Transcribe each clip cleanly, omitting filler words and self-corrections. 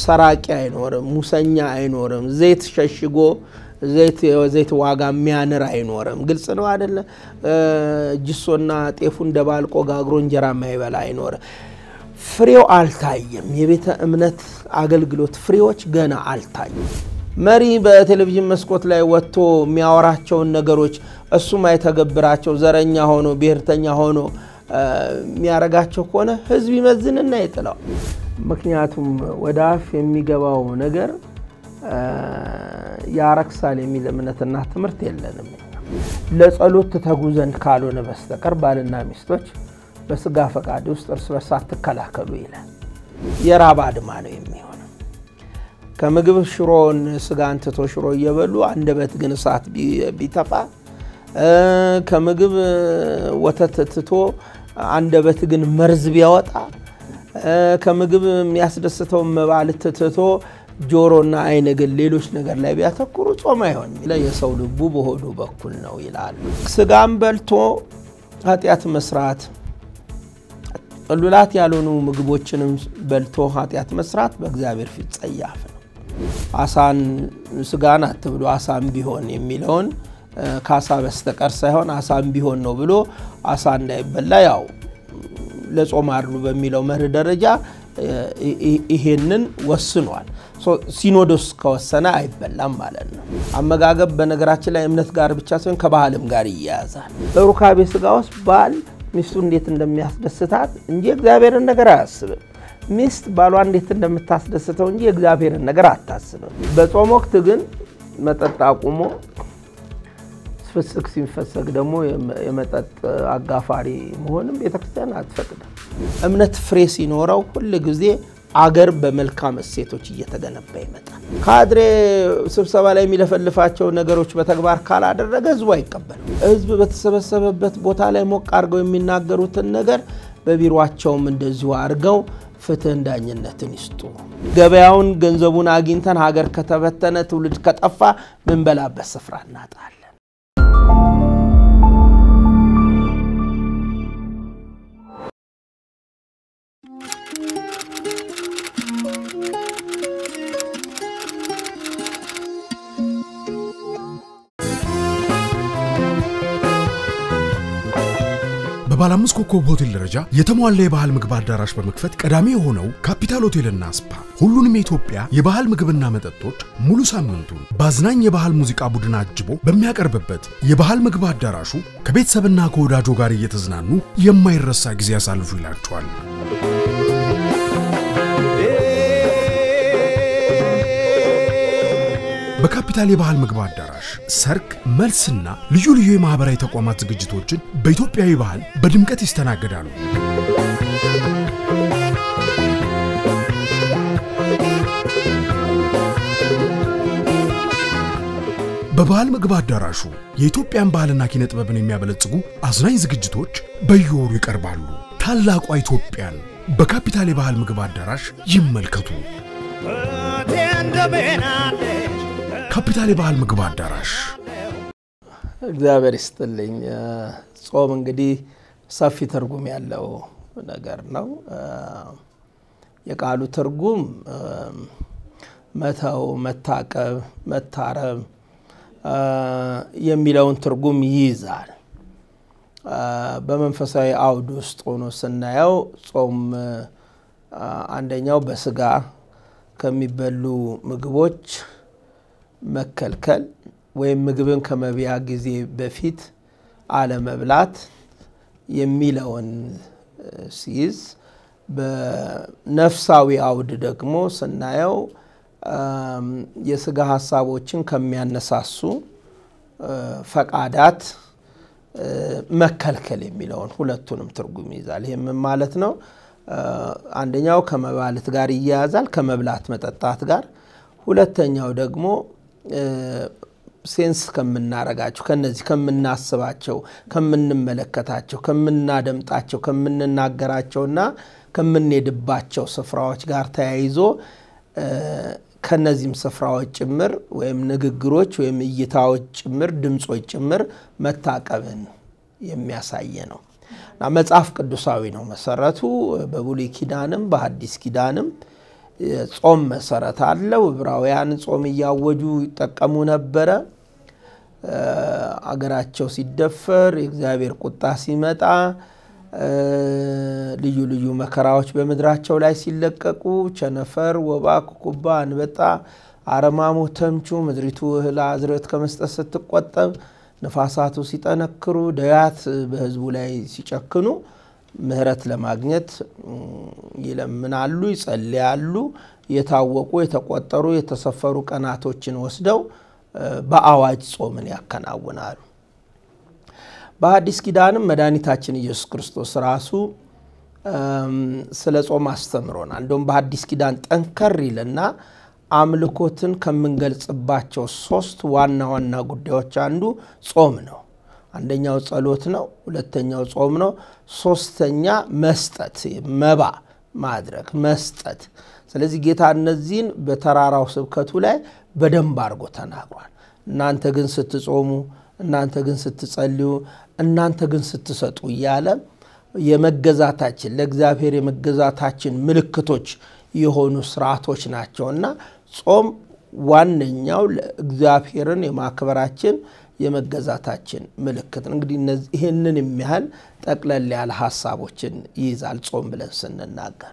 سراغ اینورم موسنیا اینورم زیت ششگو زیت واقع میان را اینورم گل سنو آدل جسونات افون دبال کوگاگرون جرامه ول اینور فریو علتایم یه بیت امنت عقل گلوت فریوچ گنا علتایم مری به تلویزیون مسکوت لای و تو میاره چون نگروچ اسومای تجبرای چو زرنیا هانو بیرتنیا هانو میارگاه چکونه حزبی مزین نیتلا مکنیاتم وداف میگواو نگر یارک سالی میل منت نهت مرتیل نمی لسالوت تجوزن کالو نبسته کربال نمیستوچ بس گافک عادیست ارسال سات کلاه کلویله یارا بعد مانویم میونه کم جب شرون سگانت تو شروعی ولو عند بات جنسات بی تفا کم جب وتت تو عند بات جن مرز بیاوتا کم جب میاسدست تو مبالت تو جورنا عین جلیلش نگر لبیات کرد و میان میلی سول ببوه دو بکن نویلال سگان بل تو هتیات مسرات الولات يالونو مغبوچنم بلتو ኃጢአት መስራት በእግዚአብሔር ፍት ጸያፍ ነው አሳን ስጋና ተብሎ አሳን ቢሆን የሚለውን ካሳ በስተቀር ሳይሆን አሳን ቢሆን ነው ብሎ አሳ እንዳይበላ ያው ለጾም አርሉ በሚለው መር ደረጃ ይሄንን ወስኗል ሲኖዶስ ከወሰነ አይበላም ማለት ነው አመጋገብ በነገራችን ላይ እምነት ጋር ብቻ ሳይሆን ከባህልም ጋር ይያዛል በሩካቤ ስጋውስ ባል ሚስቱ እንዴት እንደሚያስደስታት እንጂ እግዚአብሔርን ነገር አያስብም ሚስት ባሏ እንዴት እንደምታስደስተው እንጂ እግዚአብሔርን ነገር አታስብም በጾም ወቅት ግን መጠጥ አቁሞ ስፍስክ ሲንፈስክ ደግሞ የመጠጥ አጋፋሪ መሆንም በተክስተን አትፈቅደ እምነት ፍሬስ ይኖረው ሁሉ ጊዜ አገር በመልካም እሴቶች እየተገነባ ይመጣል ካድሬ ስብሰባ ላይ የሚለፈልፋቸው ነገሮች በተግባር ካላደረገ ህዝቡ አይቀበል ህዝብ በተሰበሰበበት ቦታ ላይ ሞቅ አርገው የሚናገሩትን ነገር በቢሮአቸውም እንደዚሁ አርገው ፍትህ ዳኝነትን ይስጡ ገበያውን ገንዘቡን አግኝተን ሀገር ከተበተነ ትውልድ ከጠፋ ምንበላበት ስፍራ እናጣለን ባላምስ ኮኮብ ሆቴል ደረጃ የተሟላ የባህል ምግብ አዳራሽ በመክፈት ቀዳሚ የሆነው ካፒታል ሆቴልና ስፓ ሁሉንም የኢትዮጵያ የባህል ምግብና መጠጦች ሙሉ ሳምንቱን ባዝናኝ የባህል ሙዚቃ ቡድን አጅቦ በሚያቀርብበት የባህል ምግብ አዳራሹ ከቤተሰብና ከወዳጆ ጋር እየተዝናኑ የማይረሳ ጊዜ ያሳልፉ ይላችኋል በካፒታል የባህል ምግብ አዳራሽ ሰርክ መልስና ልዩ ልዩ የማህበራዊ ተቋማት ዝግጅቶችን በኢትዮጵያዊ ባህል በድምቀት ይስተናገዳሉ በባህል ምግብ አዳራሹ የኢትዮጵያን ባህልና ኪነ ጥበብን የሚያበለጽጉ አዝናኝ ዝግጅቶች በየወሩ ይቀርባሉ ታላቋ ኢትዮጵያን በካፒታል የባህል ምግብ አዳራሽ ይመልከቱ ካፒታል የባህል ምግብ አዳራሽ እግዚአብሔር ይስጥልኝ ጾም እንግዲህ ሰፊ ትርጉም ያለው ነገር ነው የቃሉ ትርጉም መተው መታቀብ መታረብ የሚለውን ትርጉም ይይዛል በመንፈሳዊ አውድ ውስጥ ሆኖ ስናየው ጾም አንደኛው በስጋ ከሚበሉ ምግቦች መከልከል ወይ ምግብን ከመብያ ጊዜ በፊት አለ መብላት የሚለውን ሲይዝ በነፍሳዊ አውድ ደግሞ ስናየው የስጋ ሐሳቦችን ከሚያነሳሱ ፈቃዳት መከልከል የሚለውን ሁለቱንም ትርጉም ይዛል ይሄም ማለት ነው አንደኛው ከመባለት ጋር ይያዛል ከመብላት መጠጣት ጋር ሁለተኛው ደግሞ ሴንስ ከምናረጋቸው ከነዚህ ከምናስባቸው ከምንመለከታቸው ከምናደምጣቸው ከምንናገራቸውና ከምንሄድባቸው ስፍራዎች ጋር ተያይዞ ከነዚህም ስፍራዎች ጭምር ወይም ንግግሮች ወይም እይታዎች ጭምር ድምጾች ጭምር መታቀብን የሚያሳይ ነው እና መጽሐፍ ቅዱሳዊ ነው መሰረቱ በብሉይ ኪዳንም በሐዲስ ኪዳንም ጾም መሰረት አለው ብራውያን ጾም ያወጁ ተቀሙ ነበር አገራቸው ሲደፈር እግዚአብሔር ቁጣ ሲመጣ ልዩ ልዩ መከራዎች በመድራቸው ላይ ሲለቀቁ ቸነፈር ወባክ ኩባ አንበጣ አረማሙ ተምቹ ምድሪቱ እህል አዝረት ከመስጠት ስትቆጠብ ነፋሳቱ ሲጠነክሩ ዳያት በህዝቡ ላይ ሲጨክኑ ምህረት ለማግኘት ይለምናሉ ይጸልያሉ የታወቁ የተቆጠሩ የተሰፈሩ ቀናቶችን ወስደው በአዋጅ ጾምን ያከናውናሉ በሐዲስ ኪዳንም መድኃኒታችን ኢየሱስ ክርስቶስ ራሱ ስለ ጾም አስተምሮናል እንደም በሐዲስ ኪዳን ጠንከር ይልና አምልኮትን ከምንገልጽባቸው ሶስት ዋና ዋና ጉዳዮች አንዱ ጾም ነው አንደኛው ጸሎት ነው ሁለተኛው ጾም ነው ሶስተኛ መስጠት መባ ማድረክ መስጠት ስለዚህ ጌታ እነዚህን በተራራው ስብከቱ ላይ በደንብ አርጎ ተናግሯል እናንተ ግን ስትጾሙ እናንተ ግን ስትጸልዩ እናንተ ግን ስትሰጡ ይያለ የመገዛታችን ለእግዚአብሔር የመገዛታችን ምልክቶች የሆኑ ስራቶች ናቸውና ጾም ዋንኛው ለእግዚአብሔርን የማክበራችን የመገዛታችን ምልክት እንግዲህ ይሄንን የሚያህል ጠቅለል ያለ ሐሳቦችን ይዛል ጾም ብለን ስንናገር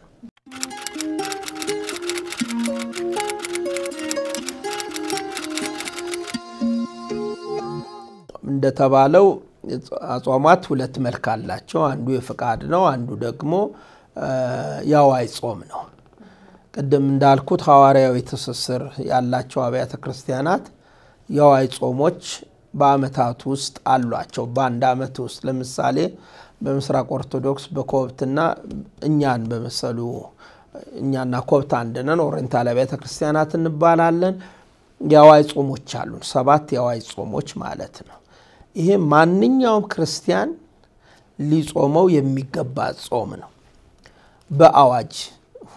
እንደተባለው አጾማት ሁለት መልክ አላቸው አንዱ የፍቃድ ነው አንዱ ደግሞ ያዋይ ጾም ነው ቀደም እንዳልኩት ሐዋርያው የተሰሰር ያላቸው አብያተ ክርስቲያናት ያዋይ ጾሞች በአመታት ውስጥ አሏቸው በአንድ አመት ውስጥ ለምሳሌ በምስራቅ ኦርቶዶክስ በኮብትና እኛን በመሰሉ እኛና ኮብት አንደነን ኦሪንታል አብያተ ክርስቲያናት እንባላለን ያዋይ ጾሞች አሉ ሰባት ያዋይ ጾሞች ማለት ነው ይሄ ማንኛውም ክርስቲያን ሊጾመው የሚገባ ጾም ነው በአዋጅ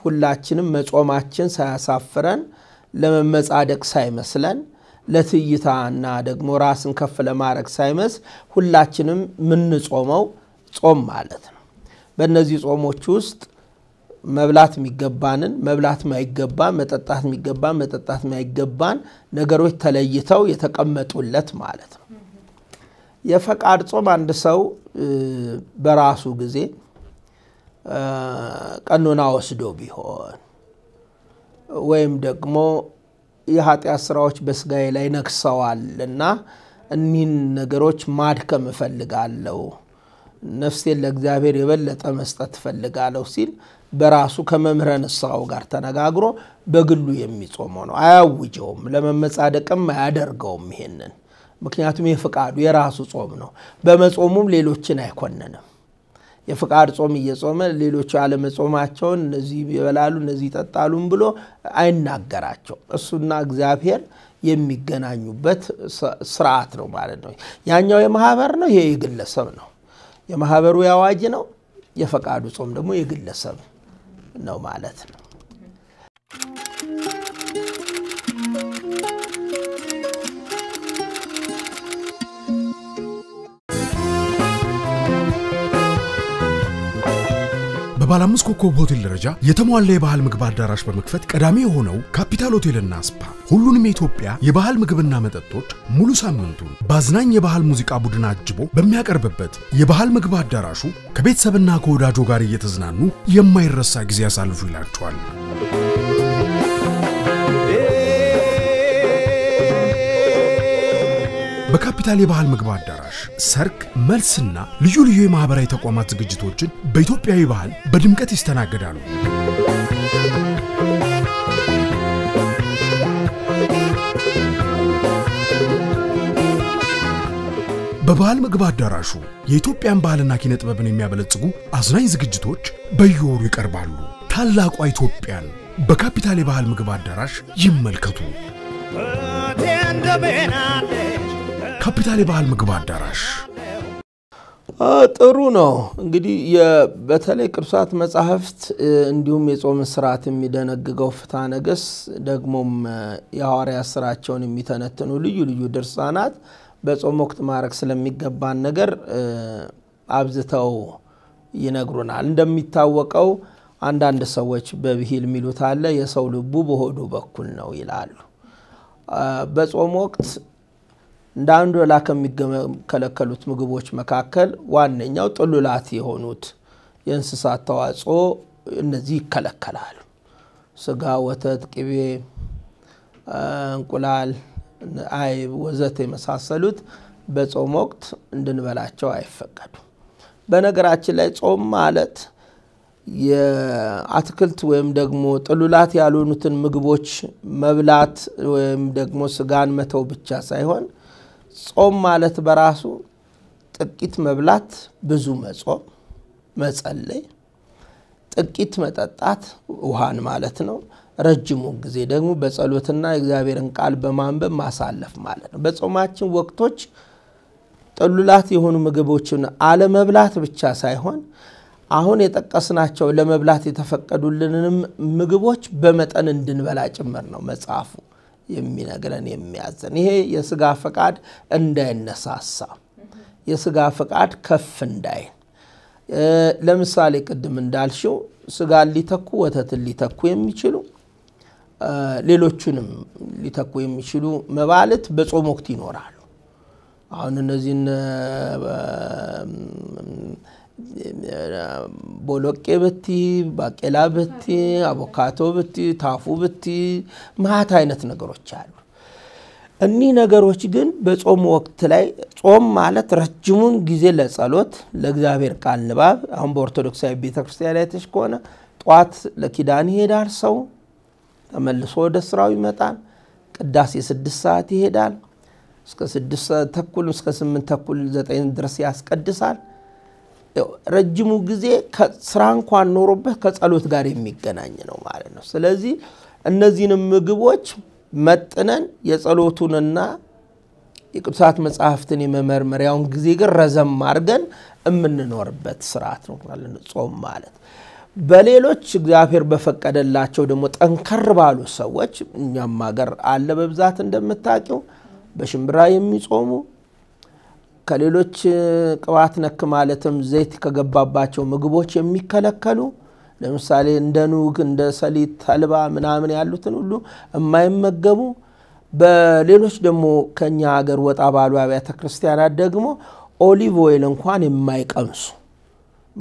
ሁላችንም መጾማችን ሳያሳፍረን ለመመጻደቅ ሳይመስለን ለትይታና ደግሞ ራስን ከፍ ለማረክ ሳይመስ ሁላችንም ምን ጾመው ጾም ማለት ነው በእነዚህ ጾሞች ውስጥ መብላት የሚገባንን መብላት ማይገባን መጠጣት የሚገባን መጠጣት ማይገባን ነገሮች ተለይተው የተቀመጡለት ማለት ነው የፈቃድ ጾም አንድ ሰው በራሱ ጊዜ ቀኖና ወስዶ ቢሆን ወይም ደግሞ የኃጢያ ስራዎች በስጋዬ ላይ ነክሰዋልና እኒን ነገሮች ማድከም ፈልጋለሁ ነፍሴን ለእግዚአብሔር የበለጠ መስጠት ፈልጋለሁ ሲል በራሱ ከመምህራን ሥራው ጋር ተነጋግሮ በግሉ የሚጾመው ነው አያውጀውም ለመመጻደቅም አያደርገውም ይሄንን ምክንያቱም የፍቃዱ የራሱ ጾም ነው በመጾሙም ሌሎችን አይኮነንም የፍቃድ ጾም እየጾመ ሌሎች አለመጾማቸው እነዚህ ይበላሉ እነዚህ ይጠጣሉም ብሎ አይናገራቸው እሱና እግዚአብሔር የሚገናኙበት ስርዓት ነው ማለት ነው ያኛው የማህበር ነው ይሄ የግለሰብ ነው የማህበሩ ያዋጅ ነው የፈቃዱ ጾም ደግሞ የግለሰብ ነው ማለት ነው ባላምስ ኮኮብ ሆቴል ደረጃ የተሟላ የባህል ምግባር ዳራሽ በመክፈት ቀዳሚ የሆነው ካፒታል ሆቴልና ስፓ ሁሉንም የኢትዮጵያ የባህል ምግብና መጠጦች ሙሉ ሳምንቱን ባዝናኝ የባህል ሙዚቃ ቡድን አጅቦ በሚያቀርብበት የባህል ምግባር ዳራሹ ከቤተሰብና ከወዳጆ ጋር እየተዝናኑ የማይረሳ ጊዜ ያሳልፉ ይላቸዋል በካፒታል የባህል ምግባር ዳራሽ ሰርክ መልስና ልዩ ልዩ የማህበራዊ ተቋማት ዝግጅቶችን በኢትዮጵያዊ ባህል በድምቀት ይስተናገዳሉ በባህል ምግባር ዳራሹ የኢትዮጵያን ባህልና ኪነ ጥበብን የሚያበለጽጉ አዝናኝ ዝግጅቶች በየወሩ ይቀርባሉ ታላቋ ኢትዮጵያን በካፒታል የባህል ምግባር ዳራሽ ይመልከቱ ካፒታል የባህል ምግባር ዳራሽ ጥሩ ነው እንግዲህ በተለይ ቅዱሳት መጻሕፍት እንዲሁም የጾም ስርዓት የሚደነግገው ፍትሐ ነገሥት ደግሞ የሐዋርያት ሥራቸውን የሚተነትኑ ልዩ ልዩ ድርሳናት በጾም ወቅት ማድረግ ስለሚገባን ነገር አብዝተው ይነግሩናል እንደሚታወቀው አንዳንድ ሰዎች በብሂል ሚሉት አለ የሰው ልቡ በሆዱ በኩል ነው ይላሉ በጾም ወቅት እንዳንዱ ከለከሉት ምግቦች መካከል ዋነኛው ጥሉላት የሆኑት የእንስሳት ተዋጽኦ እነዚህ ከለከላሉ ስጋ ወተት ቅቤ እንቁላል አይብ ወዘተ መሳሰሉት በጾም ወቅት እንድንበላቸው አይፈቀዱ በነገራችን ላይ ጾም ማለት የአትክልት ወይም ደግሞ ጥሉላት ያሉኑትን ምግቦች መብላት ወይም ደግሞ ስጋን መተው ብቻ ሳይሆን ጾም ማለት በራሱ ጥቂት መብላት ብዙ መጾም መጸለይ ጥቂት መጠጣት ውሃን ማለት ነው ረጅሙ ጊዜ ደግሞ በጸሎትና እግዚአብሔርን ቃል በማንበብ ማሳለፍ ማለት ነው በጾማችን ወቅቶች ጥሉላት የሆኑ ምግቦችን አለ መብላት ብቻ ሳይሆን አሁን የተቀስናቸው ለመብላት የተፈቀዱልንም ምግቦች በመጠን እንድንበላ ጭምር ነው መጻፉ የሚነገረን የሚያዘን ይሄ የሥጋ ፈቃድ እንዳይነሳሳ የሥጋ ፈቃድ ከፍ እንዳይ ለምሳሌ ቅድም እንዳልሽው ሥጋ ሊተኩ ወተት ሊተኩ የሚችሉ ሌሎችንም ሊተኩ የሚችሉ መባለት በጾም ወቅት ይኖራሉ አሁን እነዚህ ቦሎቄ ብቲ ባቄላ ብቲ አቮካዶ ብቲ ታፉ ብቲ ማት አይነት ነገሮች አሉ እኒ ነገሮች ግን በጾም ወቅት ላይ ጾም ማለት ረጅሙን ጊዜ ለጸሎት ለእግዚአብሔር ቃል ንባብ አሁን በኦርቶዶክሳዊ ቤተክርስቲያን ላይ ተሽኮና ጧት ለኪዳን ይሄዳል ሰው ተመልሶ ወደ ስራው ይመጣል ቅዳሴ 6 ሰዓት ይሄዳል እስከ 6 ተኩል እስከ 8 ተኩል 9 ድረስ ያስቀድሳል ረጅሙ ጊዜ ከስራ እንኳን ኖርበት ከጸሎት ጋር የሚገናኝ ነው ማለት ነው ስለዚህ እነዚህን ምግቦች መጥነን የጸሎቱንና የቅዱሳት መጻሕፍትን የመመርመሪያውን ጊዜ ጋር ረዘም አድርገን እምንኖርበት ስርዓት ነው ማለት ነው ጾም ማለት በሌሎች እግዚአብሔር በፈቀደላቸው ደግሞ ጠንከር ባሉ ሰዎች እኛም ሀገር አለ በብዛት እንደምታውቁ በሽምብራ የሚጾሙ ከሌሎች ቅባት ነክ ማለትም ዘይት ከገባባቸው ምግቦች የሚከለከሉ ለምሳሌ እንደ ኑግ እንደ ሰሊጥ ተልባ ምናምን ያሉትን ሁሉ የማይመገቡ በሌሎች ደግሞ ከኛ ሀገር ወጣ ባሉ አብያተ ክርስቲያናት ደግሞ ኦሊቭ ኦይል እንኳን የማይቀምሱ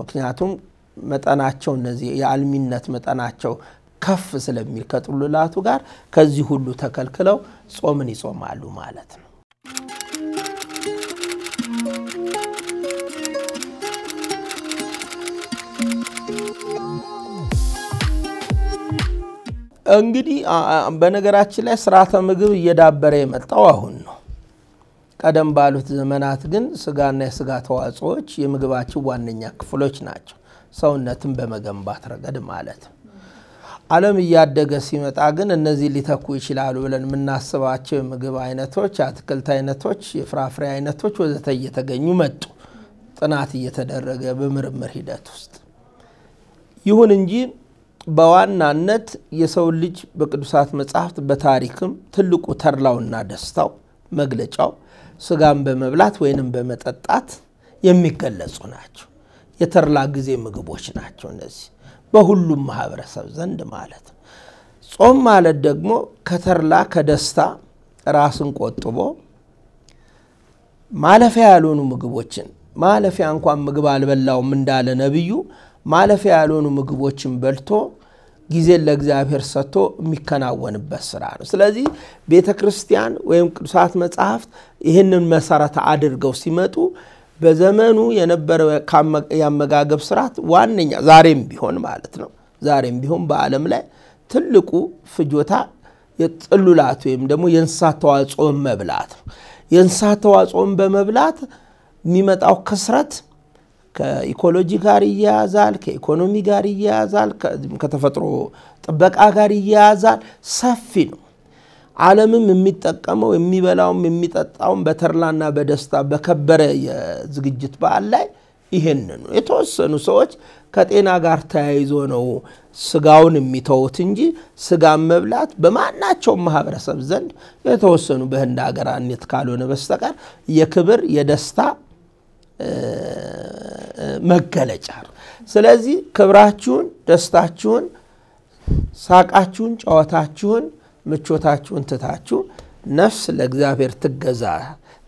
ምክንያቱም መጠናቸው እነዚህ የአልሚነት መጠናቸው ከፍ ስለሚል ከጥሉላቱ ጋር ከዚህ ሁሉ ተከልክለው ጾምን ይጾማሉ ማለት ነው እንግዲህ በነገራችን ላይ ስራተ ምግብ እየዳበረ የመጣው አሁን ነው ቀደም ባሉት ዘመናት ግን ስጋና የስጋ ተዋጽኦች የምግባችን ዋነኛ ክፍሎች ናቸው ሰውነትን በመገንባት ረገድ ማለት ነው ዓለም ያደገ ሲመጣ ግን እነዚህ ሊተኩ ይችላሉ ብለን እናስባቸው ምግብ አይነቶች አትክልት አይነቶች የፍራፍሬ አይነቶች ወዘተ እየተገኙ መጡ ጥናት እየተደረገ በመርምር ሂደት ውስጥ ይሁን እንጂ በዋናነት የሰው ልጅ በቅዱሳት መጻሕፍት በታሪክም ትልቁ ተርላውና ደስታው መግለጫው ስጋን በመብላት ወይንም በመጠጣት የሚገለጹ ናቸው የተርላ ጊዜ ምግቦች ናቸው እነዚህ በሁሉም ማህበረሰብ ዘንድ ማለት ጾም ማለት ደግሞ ከተርላ ከደስታ ራስን ቆጥቦ ማለፊያ ያሉኑ ምግቦችን ማለፊያ እንኳን ምግብ አልበላውም እንዳለ ነብዩ ማለፊያ ያሉኑ ምግቦችን በልቶ ጊዜ ለእግዚአብሔር ሰጥቶ የሚከናወንበት ስራ ነው ስለዚህ ቤተክርስቲያን ወይም ቅዱሳት መጻሕፍት ይሄንን መሰረት አድርገው ሲመጡ በዘመኑ የነበረው ያመጋገብ ስርዓት ዋንኛ ዛሬም ቢሆን ማለት ነው ዛሬም ቢሆን በአለም ላይ ትልቁ ፍጆታ የጥሉላት ወይም ደግሞ የእንስሳት ተዋጽኦ መብላት የእንስሳት ተዋጽኦ በመብላት የሚመጣው ክስረት ከኢኮሎጂ ጋር ይያዛል ከኢኮኖሚ ጋር ይያዛል ከተፈጥሮ ጥበቃ ጋር ይያዛል ሰፊ ነው ዓለምም የሚጠቀመው የሚበላው የሚጠጣው በተርላና በደስታ በከበረ የዝግጅት በዓል ላይ ይሄን ነው የተወሰኑ ሰዎች ከጤና ጋር ተያይዞ ነው ስጋውን የሚተውት እንጂ ስጋን መብላት በማናቸው ማህበረሰብ ዘንድ የተወሰኑ በህንድ ሀገራነት ካልሆነ በስተቀር የክብር የደስታ መገለጫ ስለዚህ ክብራችሁን ደስታችሁን ሳቃችሁን ጨዋታችሁን ምቾታችሁን ተታችሁ ነፍስ ለእግዚአብሔር ትገዛ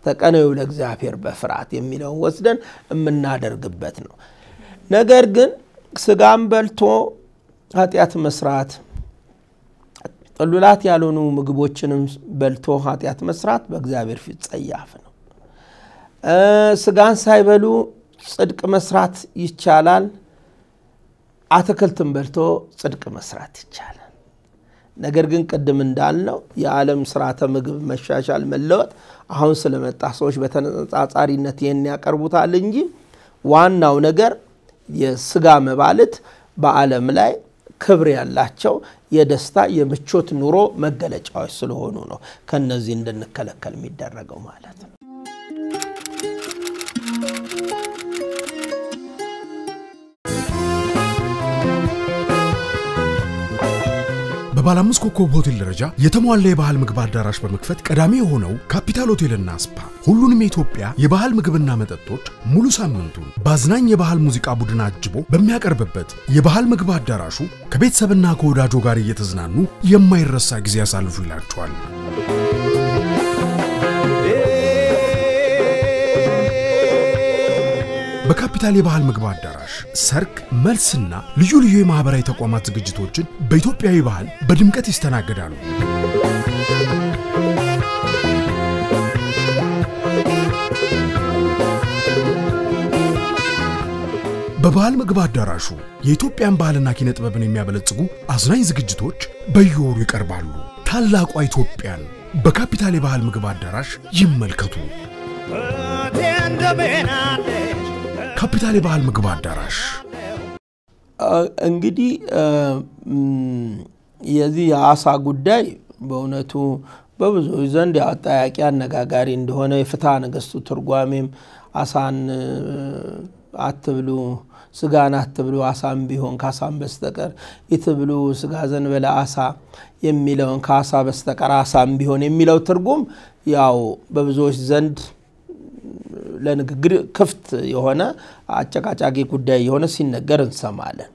ተቀነዩ ለእግዚአብሔር በፍራት የሚለው ወስደን እናደርግበት ነው ነገር ግን ስጋም በልቶ ኃጢያት መስራት ጥሉላት ያሉኑ ምግቦችንም በልቶ ኃጢያት መስራት በእግዚአብሔር ፍት ጸያፍ ነው ስጋን ሳይበሉ ጽድቅ መስራት ይቻላል አተከልተም በልቶ ጽድቅ መስራት ይቻላል ነገር ግን ቀደም እንዳልነው የዓለም ስራተ ምግብ መሻሻል መለወጥ አሁን ስለመጣ ሰዎች በተነጻጻሪነት ያቀርቡታል እንጂ ዋናው ነገር የስጋ መባለት በዓለም ላይ ክብር ያላቸው የደስታ የምቾት ኑሮ መገለጫዎች ስለሆኑ ነው ከነዚህ እንደነከለከል የሚደረገው ማለት ነው ባላምስ ኮኮብ ሆቴል ደረጃ የተሟላ የባህል ምግብ አዳራሽ በመክፈት ቀዳሚ የሆነው ካፒታል ሆቴልና ስፓ ሁሉንም ኢትዮጵያ የባህል ምግብና መጠጦች ሙሉ ሳምንቱን ባዝናኝ የባህል ሙዚቃ ቡድን አጅቦ በሚያቀርብበት የባህል ምግብ አዳራሹ ከቤተሰብና ከወዳጆ ጋር እየተዝናኑ የማይረሳ ጊዜ ያሳልፉ ይላችኋል በካፒታል የባህል ምግብ አዳራሽ ሰርክ መልስና ልዩ ልዩ የማህበራዊ ተቋማት ዝግጅቶችን በኢትዮጵያዊ ባህል በድምቀት ይስተናገዳሉ በባህል ምግብ አዳራሹ የኢትዮጵያን ባህልና ኪነ ጥበብን የሚያበለጽጉ አዝናኝ ዝግጅቶች በየወሩ ይቀርባሉ ታላቋ ኢትዮጵያን በካፒታል የባህል ምግብ አዳራሽ ይመልከቱ ካፒታል የባህል ምግብ አዳራሽ እንግዲህ የዚህ ያሳ ጉዳይ በእውነቱ በብዙ ዘንድ ያጣያቂ አነጋጋሪ እንደሆነ የፍታ ነገስቱ ትርጓሜም አሳን አትብሉ ስጋን አትብሉ አሳም ቢሆን ካሳም በስተቀር ይትብሉ ስጋ ዘንበለ አሳ የሚለው ካሳ በስተቀር አሳም ቢሆን የሚለው ትርጉም ያው በብዙዎች ዘንድ ለንግግር ክፍት የሆነ አጨቃጫቂ ጉዳይ የሆነ ሲነገር እንሰማለን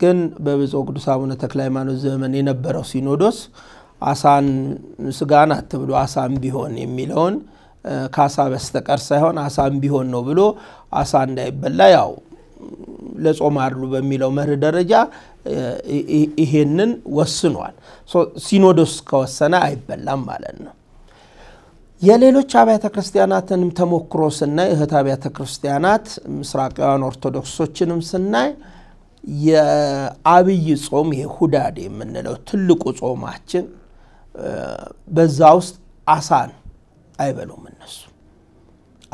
ግን በብፁዕ ቅዱስ አቡነ ተክለ ሃይማኖት ዘመን የነበረው ሲኖዶስ አሳን ስጋን አትብሉ አሳም ቢሆን የሚለውን ካሳ በስተቀር ሳይሆን አሳም ቢሆን ነው ብሎ አሳ እንዳይበላ ያው ለጾም አድሉ በሚለው መርህ ደረጃ ይሄንን ወስኗል ሲኖዶስ ከወሰነ አይበላም ማለት ነው የሌሎች አብያተ ክርስቲያናትንም ተሞክሮ ስናይ እህት አብያተ ክርስቲያናት ምስራቃውያን ኦርቶዶክሶችንም ስናይ የአብይ ጾም የሁዳዴ የምንለው ትልቁ ጾማችን በዛው ውስጥ አሳን አይበሉም እነሱ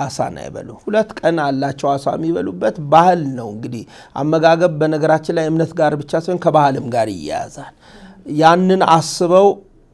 አሳን አይበሉም ሁለት ቀን አላቸው አሳም ይበሉበት ባህል ነው እንግዲህ አመጋገብ በነገራችን ላይ እምነት ጋር ብቻ ሳይሆን ከባህልም ጋር ይያዛል ያንን አስበው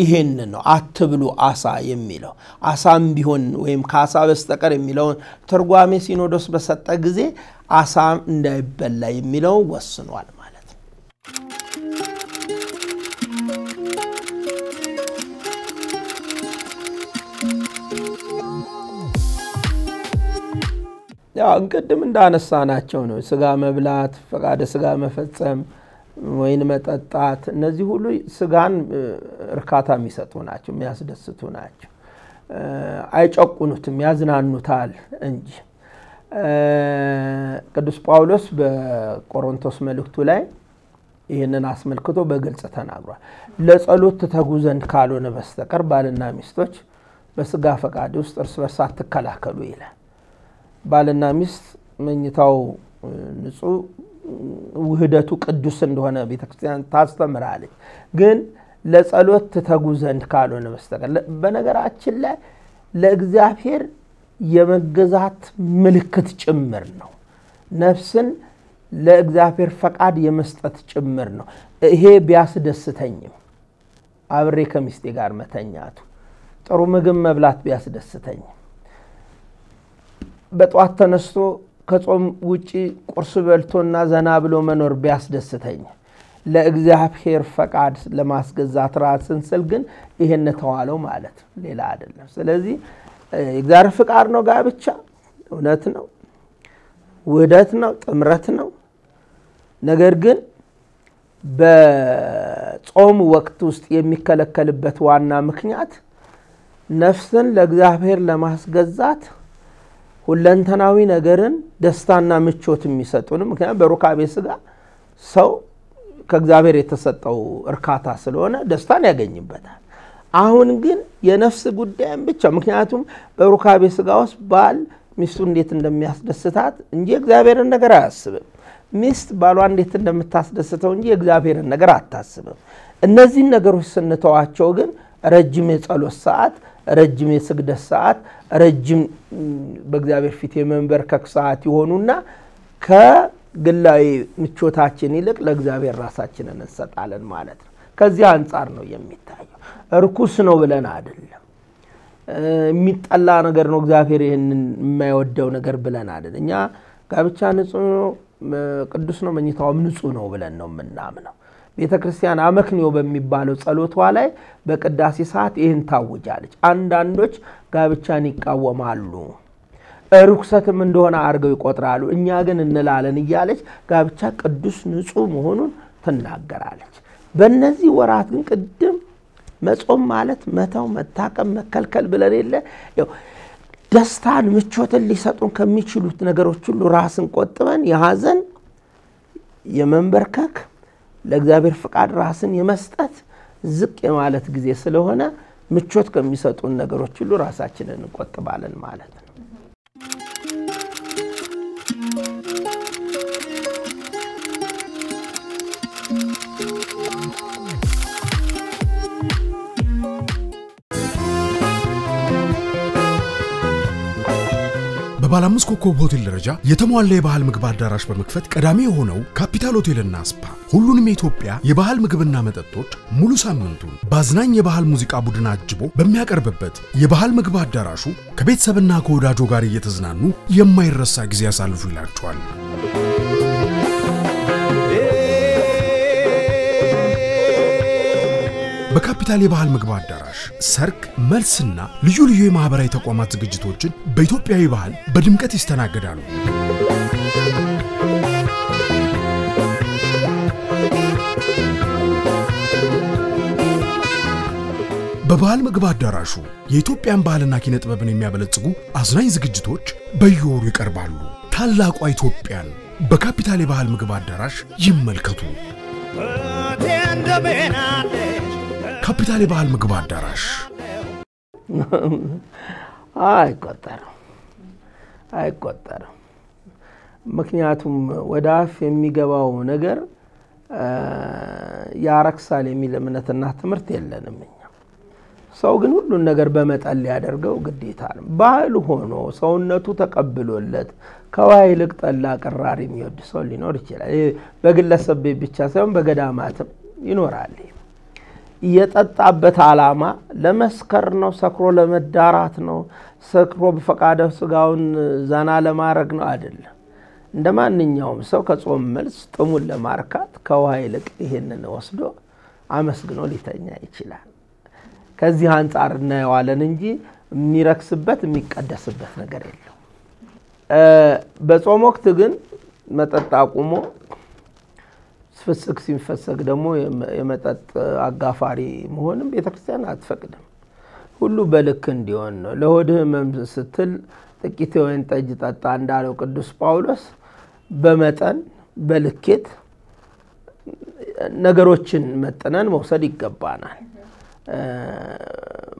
ይሄን ነው አትብሉ አሳ የሚለው አሳም ቢሆን ወይም ካሳ በስተቀር የሚለው ትርጓሜ ሲኖዶስ በሰጠ ጊዜ አሳም እንዳይበላ የሚለው ወስኗል ማለት ነው ያው እንግዲህ እንዳነሳናቸው ነው ስጋ መብላት ፈቃደ ስጋ መፈጸም ወይን መጣጣት እነዚህ ሁሉ ስጋን ርካታ የሚሰጡ ናቸው የሚያስደስቱ ናቸው አይጨቁኑትም ያዝናኑታል እንጂ ቅዱስ ጳውሎስ በቆሮንቶስ መልእክቱ ላይ ይሄንን አስመልክቶ በግልጽ ተናግሯል ለጸሎት ተጉ ዘንድ ካልሆነ በስተቀር ባልና ሚስቶች በስጋ ፈቃድ ውስጥ እርስ በርስ አትከላከሉ ይላል ባልና ሚስት መኝታው ንጹህ ውህደቱ ቅዱስ እንደሆነ ቤተክርስቲያን ታስተምራለች ግን ለጸሎት ተጉ ዘንድ ካልሆነ በስተቀር በነገራችን ላይ ለእግዚአብሔር የመገዛት ምልክት ጭምር ነው ነፍስን ለእግዚአብሔር ፈቃድ የመስጠት ጭምር ነው ይሄ ቢያስደስተኝም عبری کمیستی گار متنیاتو. ترو مگم مبلات بیاس دستنی. بتوقت نشتو کتوم وچی قرصبلتون نزنابلو منور بیاس دستنی. لأجزاء بخير فقعد لما أسجزات رأسن سلجن إيه النتوالو مالت ليلا عدل سلزي إجزاء فقعرنا قابت شا وناتنا وداتنا تمرتنا نجرجن بتقوم وقت وست يمكلا كلبة وعنا مكنيات نفسا لأجزاء بخير لما أسجزات ولا أنت ناوي نجرن دستنا متشوت ميساتون مكان بروكا بيسجع سو كجذابير يتسات أو ركعتها سلونا دستان يعجني بدها. عون جن ينفس قدام بتشا مكنياتهم بركاب يسقاوس بال مستون ديتندم يحس دستات نجي كجذابير النجارة السبب مست بالوان ديتندم تحس دستون نجي كجذابير النجارة السبب. النزين نجارو السنة توعد شوجن رجمت على الساعات رجمت سقد الساعات رجم بكجذابير في تيمم بركك ساعات يهونونا ك قلّي متشوتاتشني لك لجذابي الراساتشن النسات على المالتر كزيان صارنو يمي تايو ركوسنو بلا نادل ميت الله نجر نجذابي ما يودو نجر بلا نادل إنيا كابتشان نسونو قدسنا من يتعامل نسونو بلا نوم من نامنا بيتكريستيان عمكنيو بمبالو صلوت وعلي بقداسي ساعات إيه نتاو جالج عندانوش كابتشاني كاو مالو رخصت من دهان آرگوی کوترالو اینجاگن نلالنی جالش کابچه کدوس نصوم هنون تنگرالش. بنزی وراتن کدوم مصوم مالت متاو متاکم مکل کل بلریله یا دستان میچوت لیساتون کمیچلوت نگروچلو راسن کوتمن یهازن یمن برکک لجذابر فقاد راسن یمستات زکی مالت گزیسله هنر میچوت کمیساتون نگروچلو راساتشنن کوتبالن مالت. ባላምስ ኮኮብ ሆቴል ደረጃ የተሟላ የባህል ምግብ አዳራሽ በመክፈት ቀዳሚ የሆነው ካፒታል ሆቴልና ስፓ ሁሉንም ኢትዮጵያ የባህል ምግብና መጠጦች ሙሉ ሳምንቱን ባዝናኝ የባህል ሙዚቃ ቡድን አጅቦ በሚያቀርብበት የባህል ምግብ አዳራሹ ከቤተሰብና ከወዳጆ ጋር እየተዝናኑ የማይረሳ ጊዜ ያሳልፉ ይላችኋል። በካፒታል የባህል ምግብ አዳራሽ ሰርክ መልስና ልዩ ልዩ የማህበራዊ ተቋማት ዝግጅቶችን በኢትዮጵያዊ ባህል በድምቀት ይስተናገዳሉ። በባህል ምግብ አዳራሹ የኢትዮጵያን ባህልና ኪነ ጥበብን የሚያበለጽጉ አዝናኝ ዝግጅቶች በየወሩ ይቀርባሉ። ታላቋ ኢትዮጵያን በካፒታል የባህል ምግብ አዳራሽ ይመልከቱ። ካፒታል ባህል ምግብ አዳራሽ አይቆጠር ምክንያቱም ወዳፍ የሚገባው ነገር ያረክሳል የሚል እምነትና ትምርት የለንም እኛ ሰው ግን ሁሉ ነገር በመጣል ያደርገው ግዴታ ነው ባህል ሆኖ ሰውነቱ ተቀብሎለት ከዋይልቅ ጠላ ቀራሪ የሚወድ ሰው ሊኖር ይችላል በግለሰብ ብቻ ሳይሆን በገዳማትም ይኖራል የጣጣበት አላማ ለመስከር ነው ሰክሮ ለመዳራት ነው ሰክሮ በፈቃደ ስጋውን ዛና ለማረግ ነው አይደለም እንደማንኛውም ሰው ከጾም መልስ ጥሙን ለማርካት ከዋይልቅ ይሄንን ወስዶ አመስግኖ ሊተኛ ይችላል ከዚህ አንጻር ነው ያለን እንጂ የሚረክስበት የሚቀደስበት ነገር የለም በጾም ወቅት ግን መጣጣቁሞ فسكسين فسك دمو يمتت عقافاري مهونم بيتكسيان عتفقدم كله بالكن ديوانو لهوده ممستل تكيتو انتاجت عطان دارو قدس باولوس بمتن بالكت نگروچن متنان موسد يقبانال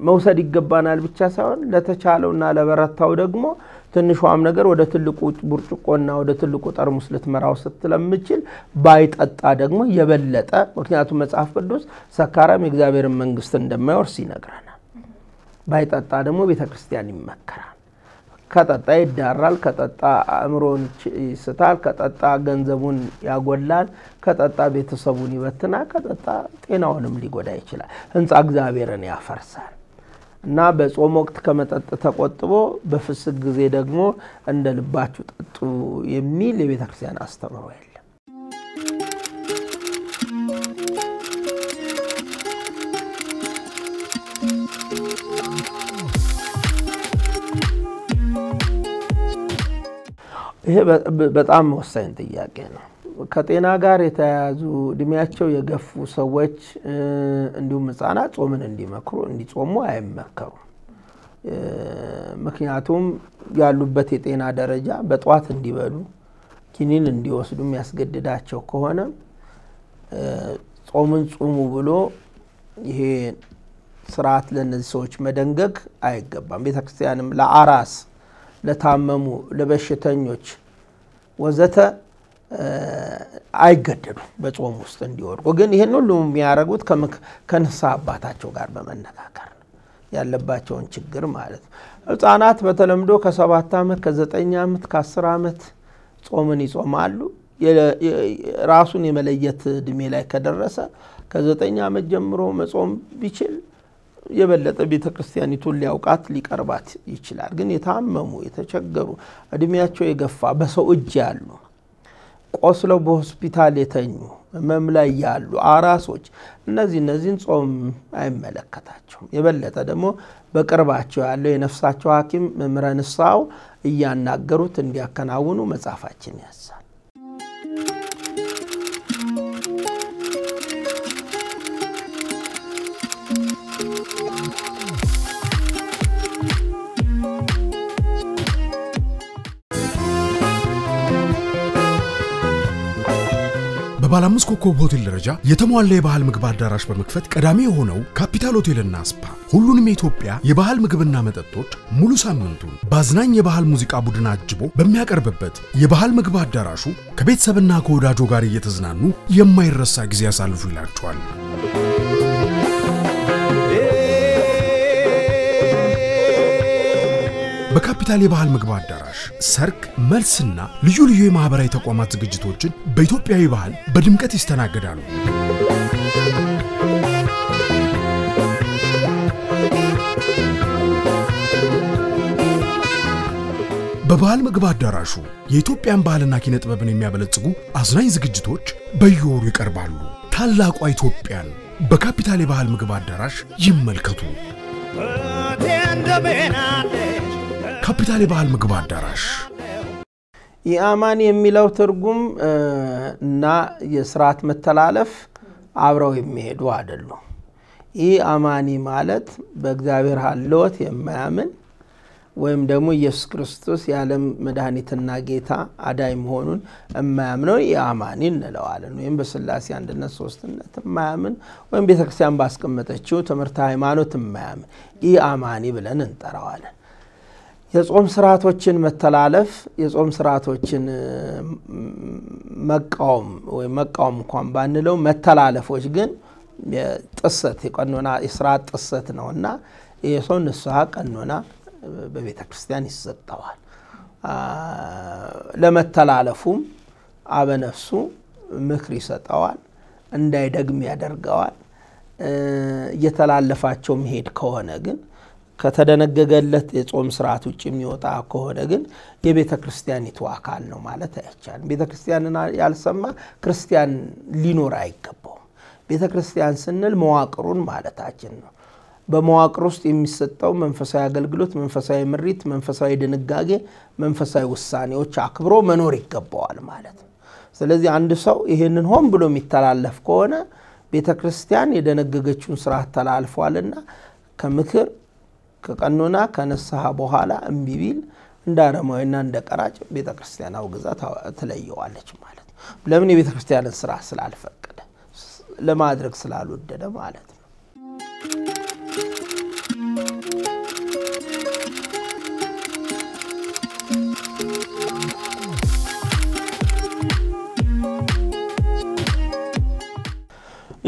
موسد يقبانال بچا ساون لتچالونا لبرتاو دگمو تنشوام ነገር ወደ ትልቁ ቡርጭቆና ወደ ትልቁ ጠርሙስ ለተመራው ስትለምችል ባይጣጣ ደግሞ የበለጠ ምክንያቱም መጽሐፍ ቅዱስ ሰካራም የእግዚአብሔር መንግስት እንደማይወርስ ይነግራናል ባይጣጣ ደግሞ ቤተክርስቲያን ይመከራል كتاتا يدارال كتاتا أمرون ستال كتاتا غنزبون يغولال كتاتا بيتسبوني بتنا كتاتا تيناونم ليغودا يچلا هنص اغزابيرن يافرسال እና በጾም ወቅት ከመጠጥ ተቆጥቦ በፍስክ ጊዜ ደግሞ እንደልባችሁ ጠጡ የሚል የቤተ ክርስቲያን አስተምሮ ያለ ይሄ በጣም ወሳኝ ጥያቄ ነው። ከጤና ጋር የተያዙ ድሚያቸው የገፉ ሰዎች እንዲሁም ሕፃናት ጾምን እንዲመክሩ እንዲጾሙ አይመከሩ። ምክንያቱም ያሉበት የጤና ደረጃ በጧት እንዲበሉ ኪኒን እንዲወስዱም ያስገድዳቸው ከሆነ ጾምን ጾሙ ብሎ ይሄ ስርዓት ለነዚህ ሰዎች መደንገግ አይገባም። ቤተ ክርስቲያንም ለአራስ ለታመሙ ለበሽተኞች ወዘተ አይገደዱ በጾም ውስጥ እንዲወርቁ ግን ይሄን ሁሉ የሚያረጉት ከነሳ አባታቸው ጋር በመነጋገር ያለባቸውን ችግር ማለት ህፃናት በተለምዶ ከ7 ዓመት ከ9 ዓመት ከ10 ዓመት ጾምን ይጾማሉ። ራሱን የመለየት ድሜ ላይ ከደረሰ ከ9 ዓመት ጀምሮ መጾም ቢችል የበለጠ ቤተ ክርስቲያኒቱን ሊያውቃት ሊቀርባት ይችላል። ግን የታመሙ የተቸገሩ እድሜያቸው የገፋ በሰው እጅ ያሉ ቆስለው በሆስፒታል የተኙ መም ላይ ያሉ አራሶች እነዚህን ጾም አይመለከታቸው። የበለጠ ደግሞ በቅርባቸው ያለው የነፍሳቸው ሐኪም መምራንሳው ይያናገሩት እንዲያከናውኑ መጻፋችን ያሳል። ባላሙስ ኮከብ ሆቴል ደረጃ የተሟላ የባህል ምግብ አዳራሽ በመክፈት ቀዳሚ የሆነው ካፒታል ሆቴልና ስፓ ሁሉንም ኢትዮጵያ የባህል ምግብና መጠጦች ሙሉ ሳምንቱን ባዝናኝ የባህል ሙዚቃ ቡድን አጅቦ በሚያቀርብበት የባህል ምግብ አዳራሹ ከቤተሰብና ከወዳጆ ጋር እየተዝናኑ የማይረሳ ጊዜ ያሳልፉ ይላችኋል። በካፒታል የባህል ምግብ አዳራሽ ሰርክ መልስና ልዩ ልዩ የማህበራዊ ተቋማት ዝግጅቶችን በኢትዮጵያዊ ባህል በድምቀት ይስተናገዳሉ። በባህል ምግብ አዳራሹ የኢትዮጵያን ባህልና ኪነ ጥበብን የሚያበለጽጉ አዝናኝ ዝግጅቶች በየወሩ ይቀርባሉ። ታላቋ ኢትዮጵያን በካፒታል የባህል ምግብ አዳራሽ ይመልከቱ። ካፒታል የባህል ምግብ አዳራሽ ያማን የሚለው ትርጉም እና የሥርዓት መተላለፍ አብረው የሚሄዱ አይደሉም። ያማኒ ማለት በእግዚአብሔር ኃልወት የማያምን ወይም ደግሞ ኢየሱስ ክርስቶስ ያለም መድኃኒትና ጌታ አዳይ መሆኑን የማያምነው ያማኒ እንለዋለን። ወይም በስላሴ አንድነት ሶስትነት የማያምን ወይም ቤተክርስቲያን ባስቀመጠችው ትምህርት ሃይማኖት የማያምን ያማኒ ብለን እንጠራዋለን። የጾም ስርዓቶችን መተላለፍ የጾም ስርዓቶችን መቃወም እንኳን ባንለው መተላለፎች ግን የጥሰት የቀኖና የስርዓት ጥሰት ነውና የሰው ንስሐ ቀኖና በቤተ ክርስቲያን ይሰጣዋል። ለመተላለፉም አበነፍሱ ምክር ይሰጣዋል እንዳይደግም ያደርጋዋል። እየተላለፋቸው መሄድ ከሆነ ግን ከተደነገገለት የጾም ስርዓት ውጪ የሚወጣ ከሆነ ግን የቤተ ክርስቲያኒቱ አካል ነው ማለት አይቻልም። ቤተ ክርስቲያንን ያልሰማ ክርስቲያን ሊኖር አይገባውም። ቤተ ክርስቲያን ስንል መዋቅሩን ማለታችን ነው። በመዋቅር ውስጥ የሚሰጠው መንፈሳዊ አገልግሎት መንፈሳዊ ምሪት መንፈሳዊ ድንጋጌ መንፈሳዊ ውሳኔዎች አክብሮ መኖር ይገባዋል ማለት ነው። ስለዚህ አንድ ሰው ይሄንን ሆን ብሎ የሚተላለፍ ከሆነ ቤተ ክርስቲያን የደነገገችውን ስርዓት ተላልፏልና ከምክር ከቀኖና ከነሳሃ በኋላ እንቢቢል እንዳረማውና እንደቀራጭ ቤተ ክርስቲያን አውግዛት ተለየዋለች ማለት ነው። ለምን የቤተ ክርስቲያንን ስራ ስላልፈቀደ ለማድረግ ስላልወደደ ማለት ነው።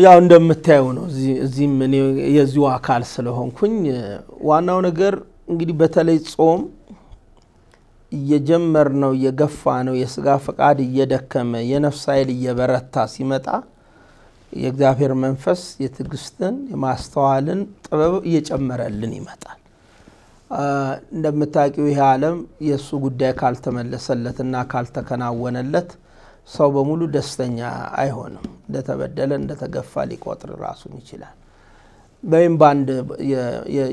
ያው እንደምታዩ ነው እዚህ ምን የዚሁ አካል ስለሆንኩኝ ዋናው ነገር እንግዲህ በተለይ ጾም يجمرنا ويقفعنا ويسقى فقعد يدكما ينفسايل يبرتا سيمتا يقدافير منفس يتقستن يما استوالن طبب يجمرلن يمتا እንደምታውቁው ይህ ዓለም የሱ ጉዳይ ካልተመለሰለትና ካልተከናወነለት ሰው በሙሉ ደስተኛ አይሆንም እንደተበደለ እንደተገፋ ሊቆጥር ራሱን ይችላል በእም ባንድ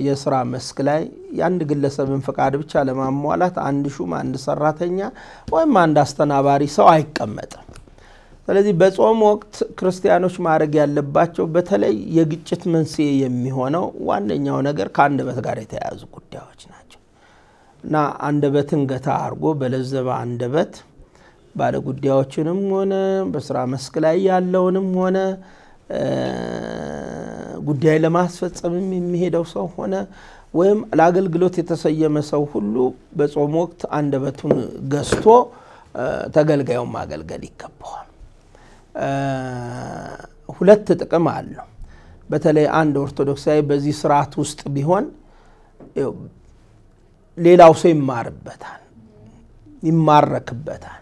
የሥራ መስክ ላይ አንድ ግለሰብን ፈቃድ ብቻ ለማሟላት አንድ ሹም አንድ ሰራተኛ ወይም አንድ አስተናባሪ ሰው አይቀመጥም ስለዚህ በጾም ወቅት ክርስቲያኖች ማረግ ያለባቸው በተለይ የግጭት መንስኤ የሚሆነው ዋንኛው ነገር ካንድ በት ጋር የተያዙ ጉዳዮች ናቸውና አንድ በትን ገታ አርጎ በለዘባ አንድ በት ባለ ጉዳዮችንም ሆነ በስራ መስክ ላይ ያለውንም ሆነ ጉዳይ ለማስፈጸምም የሚሄደው ሰው ሆነ ወይም አገልግሎት የተሰየመ ሰው ሁሉ በጾም ወቅት አንድ በቱን ገስቶ ተገልጋዩን ማገልገል ይከባዋል ሁለት ጥቅም አለው በተለይ አንድ ኦርቶዶክሳዊ በዚህ ስርዓት ውስጥ ቢሆን ሌላው ሰው ይማርበታል ይማረክበታል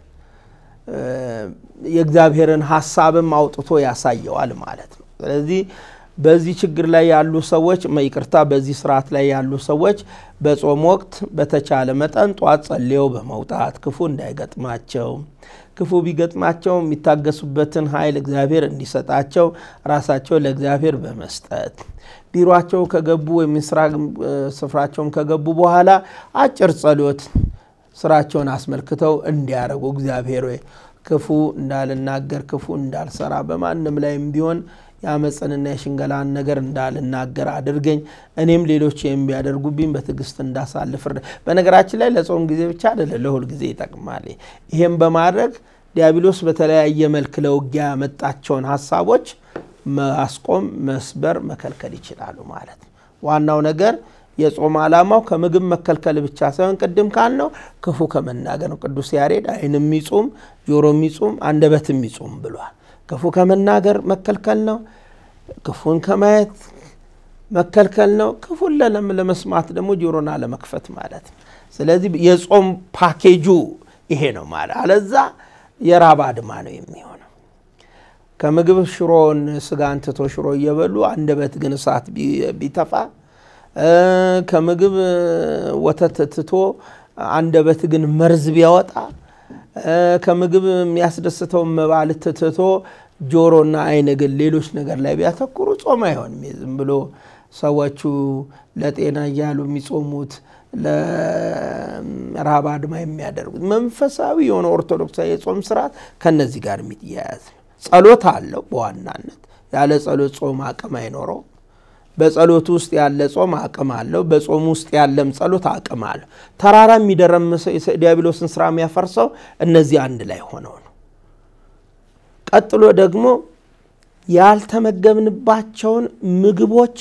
የእግዚአብሔርን ሐሳብም አውጥቶ ያሳየዋል ማለት ነው ስለዚህ በዚህ ችግር ላይ ያሉ ሰዎች ማይቅርታ በዚህ ስርዓት ላይ ያሉ ሰዎች በጾም ወቅት በተቻለ መጠን ጧት ጸልየው በመውጣት ክፉ እንዳይገጥማቸው ክፉ ቢገጥማቸው የሚታገሱበትን ኃይል እግዚአብሔር እንዲሰጣቸው ራሳቸው ለእግዚአብሔር በመስጠት ቢሮአቸው ከገቡ ወይስራግ ስፍራቸውም ከገቡ በኋላ አጭር ጸሎት ስራቸውን አስመልክተው እንዲያረጉ እግዚአብሔር ክፉ እንዳልናገር ክፉ እንዳልሰራ በማንም ላይም ቢሆን ያመጽንና የሽንገላን ነገር እንዳልናገር አድርገኝ እኔም ሌሎች የሚያደርጉብኝ በትግስት እንዳሳልፍ በነገራችን ላይ ለጾም ጊዜ ብቻ አይደለም ለሁል ጊዜ ይጣቀማል ይሄን በማድረግ ዲያብሎስ በተለያየ መልኩ ለውጊያ መጣቸውን ሐሳቦች ማስቆም መስበር መከልከል ይችላል ማለት ዋናው ነገር የጾም ዓላማው ከምግብ መከልከል ብቻ ሳይሆን ቀደም ካል ነው ክፉ ከመናገር ነው ቅዱስ ያሬድ አይንም ይጾም ጆሮም ይጾም አንደበትም ይጾም ብሏል ክፉ ከመናገር መከልከል ነው ክፉን ከመያት መከልከል ነው ክፉ ለመስማት ደግሞ ጆሮና ለመክፈት ማለት ስለዚህ የጾም ፓኬጁ ይሄ ነው ማለት አለዛ የራብ አድማ ነው የሚሆነው ከምግብ ሽሮን ስጋን ተቶ ሽሮ ይበሉ አንደበት ግን ሰዓት ቢተፋ ከምግብ ወተት ተቶ አንደበት ግን መርዝ ቢያወጣ ከምግብ የሚያስደስተው መባል ተተቶ ጆሮና አይነ ግን ሌሎች ነገር ላይ ቢያተኩሩ ጾም አይሆንም ዝም ብሎ ሰዎቹ ለጤና ያሉ የሚጾሙት ለራብ አድማ የሚያደርጉት መንፈሳዊ የሆነ ኦርቶዶክሳዊ ጾም ስርዓት ከነዚህ ጋር የሚያያዝ ጸሎት አለው በዋናነት ያለ ጸሎት ጾም አቅም አይኖርም በጸሎት ውስጥ ያለ ጾም አቅም አለው በጾም ውስጥ ያለም ጸሎት አቅም አለው ተራራም ይደረምሰው ዲያብሎስን ስራም ያፈርሰው እነዚህ አንድ ላይ ሆነው ነው ቀጥሎ ደግሞ ያልተመገብንባቸውን ምግቦች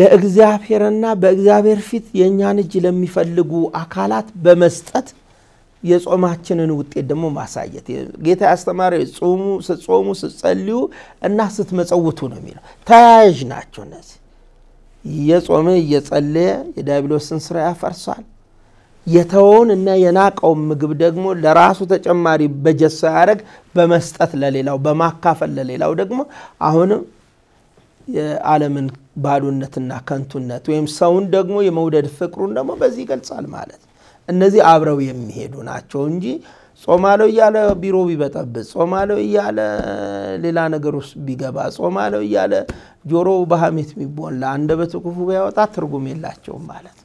ለእግዚአብሔርና በእግዚአብሔር ፊት የኛን እጅ ለሚፈልጉ አካላት በመስጠት የጾማችንን ውጤት ደግሞ ማሳየት ጌታ ያስተማረው ጾሙ ጸልዩ እና ስትመጸውቱ ነው የሚለው ታያጅ ናቸው እነዚህ የጾም የጸለየ የዲያብሎስን ስራ ያፈርሳል የተውን እና የናቀው ምግብ ደግሞ ለራሱ ተጨማሪ በጀሳ ያረግ በመስጠት ለሌላው በማካፈል ለሌላው ደግሞ አሁንም የዓለምን ባዶነትና ከንቱነት ወይም ሰውን ደግሞ የመውደድ ፍቅሩን ደግሞ በዚህ ይገልጻል ማለት እነዚህ አብረው የሚሄዱ ናቸው እንጂ ጾማለው ያለ ቢሮ ቢበጣበት ጾማለው ያለ ሌላ ነገር ውስጥ ቢገባ ጾማለው ያለ ጆሮ በሃሜት ቢቦላ አንደበት ክፉ ቢያወጣ ትርጉም የላቸው ማለት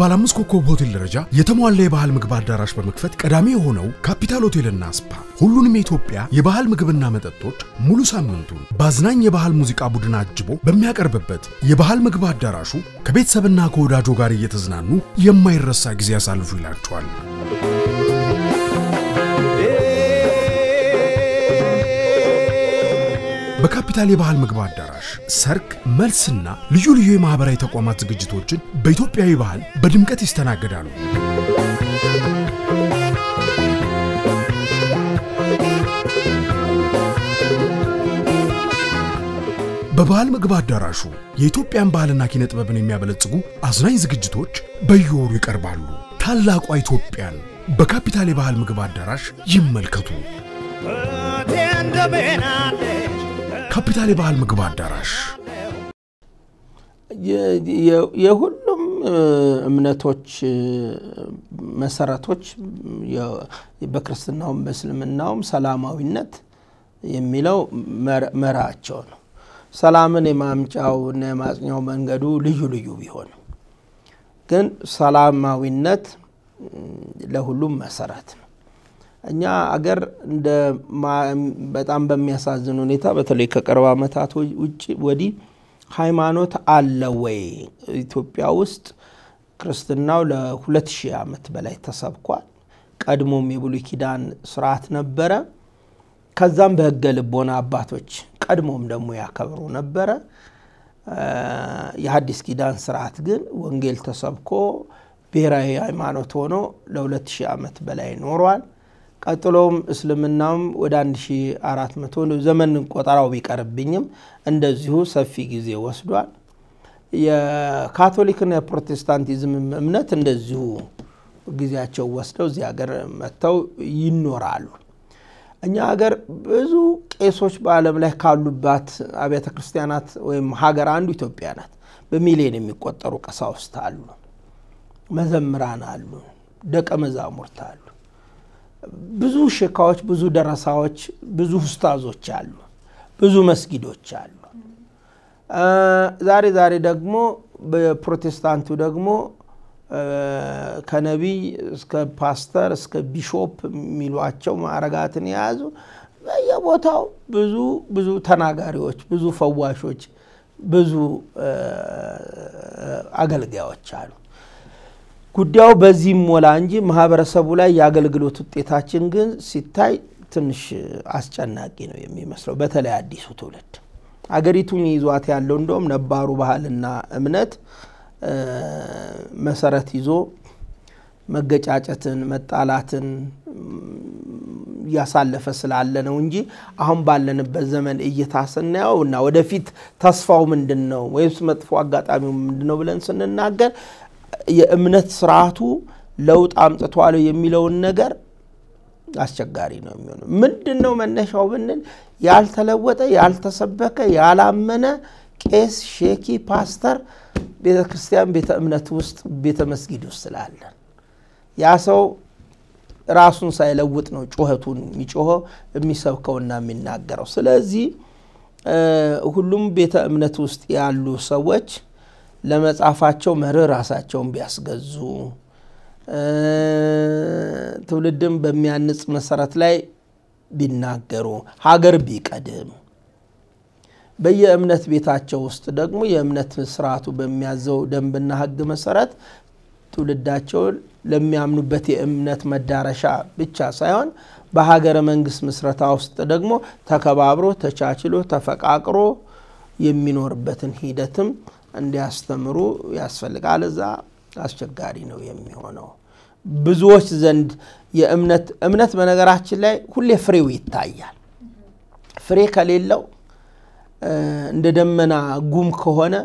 ባላምስ ኮኮብ ሆቴል ደረጃ የተሟላ የባህል ምግብ አዳራሽ በመክፈት ቀዳሚ የሆነው ካፒታል ሆቴልና ስፓ ሁሉንም ኢትዮጵያ የባህል ምግብና መጠጦች ሙሉ ሳምንቱን ባዝናኝ የባህል ሙዚቃ ቡድን አጅቦ በሚያቀርብበት የባህል ምግብ አዳራሹ ከቤተሰብና ከወዳጆ ጋር እየተዝናኑ የማይረሳ ጊዜ ያሳልፉ ይላችኋል በካፒታል የባህል ምግብ አዳራሽ ሰርክ መልስና ልዩ ልዩ የማህበራዊ ተቋማት ዝግጅቶችን በኢትዮጵያዊ ባህል በድምቀት ይስተናገዳሉ በባል ምግብ አዳራሹ የኢትዮጵያን ባህልና ኪነ ጥበብን የሚያበለጽጉ አዝናኝ ዝግጅቶች በየወሩ ይቀርባሉ። ታላቋ ኢትዮጵያን በካፒታል የባህል ምግብ አዳራሽ ይመልከቱ። ካፒታል የባህል ምግብ አዳራሽ የሁሉም እምነቶች መሰረቶች በክርስትናውም በእስልምናውም ሰላማዊነት የሚለው መራቸው ነው። ሰላምን የማምጫው እና የማጽኛው መንገዱ ልዩ ልዩ ቢሆን ግን ሰላማዊነት ለሁሉም መሰረት ነው። እኛ አገር እንደ በጣም በሚያሳዝን ሁኔታ በተለይ ከቅርብ ዓመታት ውጪ ወዲህ ሃይማኖት አለ ወይ ኢትዮጵያ ውስጥ ክርስትናው ለ2000 ዓመት በላይ ተሰብኳል። ቀድሞም የብሉይ ኪዳን ሥርዓት ነበረ። ከዛም በሕገ ልቦና አባቶች ቀድሞም ደሞ ያከብሩ ነበረ። የሐዲስ ኪዳን ሥርዓት ግን ወንጌል ተሰብኮ ብሔራዊ ሃይማኖት ሆኖ ለ2000 ዓመት በላይ ኖሯል። ቀጥሎም እስልምናም ወደ 1400 ዘመን ቆጠራው ቢቀርብኝም እንደዚሁ ሰፊ ጊዜ ወስዷል። የካቶሊክና የፕሮቴስታንቲዝም እምነት እንደዚሁ ግዚያቸው ወስደው እዚህ ሀገር መተው ይኖራሉ። እኛ ሀገር ብዙ ቄሶች በአለም ላይ ካሉባት አብያተ ክርስቲያናት ወይም ሀገር አንዱ ኢትዮጵያ ናት። በሚሊዮን የሚቆጠሩ ቀሳውስት አሉ፣ መዘምራን አሉ፣ ደቀ መዛሙርት አሉ፣ ብዙ ሸካዎች፣ ብዙ ደረሳዎች፣ ብዙ ኡስታዞች አሉ፣ ብዙ መስጊዶች አሉ። ዛሬ ደግሞ በፕሮቴስታንቱ ደግሞ ከነብይ እስከ ፓስተር እስከ ቢሾፕ ሚሏቸው ማዕረጋትን ያዙ። በየቦታው ብዙ ተናጋሪዎች፣ ብዙ ፈዋሾች፣ ብዙ አገልጋዮች አሉ። ጉዳው በዚህ ሞላ እንጂ ማህበረሰቡ ላይ ያገልግሎት ውጤታችን ግን ሲታይ ትንሽ አስጨናቂ ነው የሚመስለው። በተለይ አዲሱ ትውልድ አገሪቱን ይዟት ያለው እንደውም ነባሩ ባህልና እምነት መሰረት ይዞ መገጫጨትን መጣላትን ያሳለፈ ስላለ ነው እንጂ አሁን ባለንበት ዘመን እየታሰናውና ወደፊት ተስፋው ምንድነው ወይስ መጥፎ አጋጣሚው ምንድነው ብለን ስንናገር የእምነት ሥርዓቱ ለውጥ አምጥቷል የሚለው ነገር አስቸጋሪ ነው የሚሆነው። ምንድነው መነሻው ብንል ያልተለወጠ ያልተሰበከ ያላመነ ቄስ፣ ሼኪ፣ ፓስተር በክርስቲያን ቤተ እምነት ውስጥ ቤተ መስጊድ ውስጥ ስላለ ያ ሰው ራሱን ሳይለውጥ ነው ጮህቱን የሚጮኸው የሚሰብከውና የሚናገረው። ስለዚህ ሁሉም ቤተ እምነት ውስጥ ያሉ ሰዎች ለመጻፋቸው መረር ራሳቸውን ቢያስገዙ ትውልድም በሚያንጽ መሰረት ላይ ቢናገሩ ሀገር ቢቀደም በየእምነት ቤታቸው ውስጥ ደግሞ የእምነት ሥርዓቱ በሚያዘው ደንብና ሕግ መሰረት ትውልዳቸው ለሚያምኑበት የእምነት መዳረሻ ብቻ ሳይሆን በሀገር መንግስት መስረታ ውስጥ ደግሞ ተከባብሮ ተቻችሎ ተፈቃቅሮ የሚኖርበትን ሂደትም እንዲያስተምሩ ያስፈልጋል። እዛ አስቸጋሪ ነው የሚሆነው። ብዙዎች ዘንድ የእምነት በነገራችን ላይ ሁሌ ፍሬው ይታያል። ፍሬ ከሌለው እንደ ደመና ጉም ከሆነ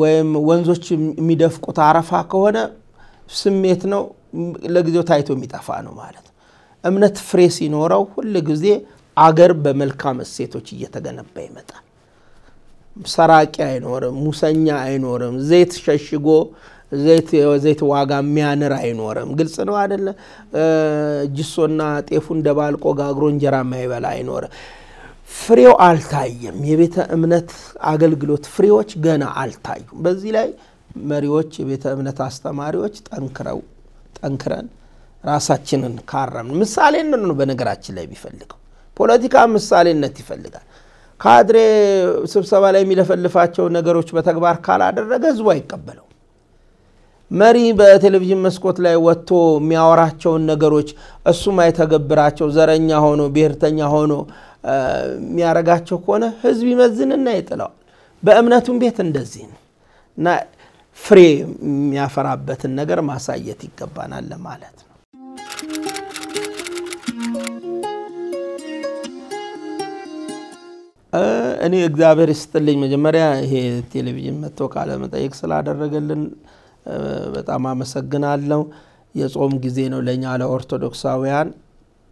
ወይም ወንዞች የሚደፍቁት አረፋ ከሆነ ስሜት ነው ለጊዜው ታይቶ የሚጠፋ ነው ማለት ነው። እምነት ፍሬ ሲኖረው ሁሉ ጊዜ አገር በመልካም እሴቶች እየተገነባ ይመጣል። ሰራቂ አይኖርም፣ ሙሰኛ አይኖርም፣ ዘይት ሸሽጎ ዘይት ዋጋ የሚያነር አይኖርም። ግልጽ ነው አይደለ? ጅሶና ጤፉን ደባልቆ ጋግሮ እንጀራ የማይበላ አይኖርም። ፍሬው አልታየም። የቤተ እምነት አገልግሎት ፍሬዎች ገና አልታዩም። በዚህ ላይ መሪዎች፣ የቤተ እምነት አስተማሪዎች ጠንክረን ራሳችንን ካረም ምሳሌ እንደሆነ በነገራችን ላይ ቢፈልገው ፖለቲካ ምሳሌነት ይፈልጋል። ካድሬ ስብሰባ ላይ የሚለፈልፋቸው ነገሮች በተግባር ካላደረገ ህዝቡ አይቀበለው። መሪ በቴሌቪዥን መስኮት ላይ ወጥቶ የሚያወራቸው ነገሮች እሱ ማይተገብራቸው ዘረኛ ሆኖ ብሔርተኛ ሆኖ የሚያረጋቸው ከሆነ ህዝብ ይመዝንና ይጥላል። በእምነቱም ቤት እንደዚህ ነውና ፍሬ የሚያፈራበትን ነገር ማሳየት ይገባናል ለማለት ነው። أنا إجابة استلج مجمرة هي تلفزيون متوقع على متى يكسل على الرجل بتأمام سجنا لهم يصوم جزين ولين على أرثوذكساويان